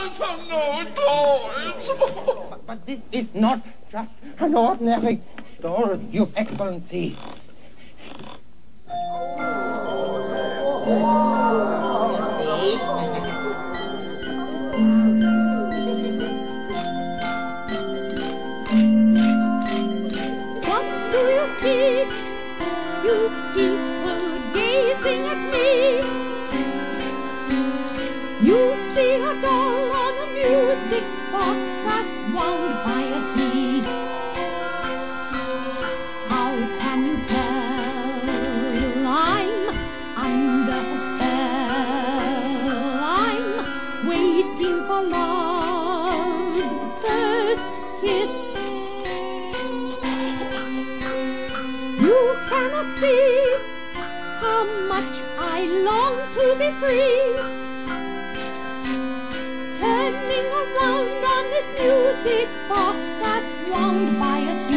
No, it's no toys. But this is not just an ordinary door, Your Excellency. What do you see? You keep gazing at me. You see a doll on a music box that's wound by a bee. How can you tell? I'm under a spell. I'm waiting for love's first kiss. You cannot see how much I long to be free. Turning around on this music box that's wound by a